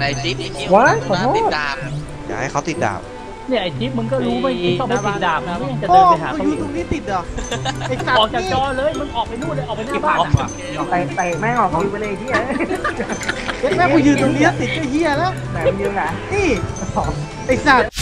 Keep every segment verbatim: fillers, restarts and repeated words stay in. ในจิ๊บว้ายขอโทษอย่าให้เขาติดดาบเนี่ยไอจิ๊บมึงก็รู้ว่าจิ๊บต้องไปติดดาบนะมึงจะเดินไปหาเขาอยู่ตรงนี้ติดเหรอออกจากจอเลยมึงออกไปนู่นเลยออกไปหน้าบ้านไปไปแม่งออกไปเลยที่แม่กูยืนตรงนี้ติดก็เฮียแล้วไหนมึงยืนอ่ะนี่ไอสัตว์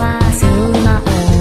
มาซื้อมาโอ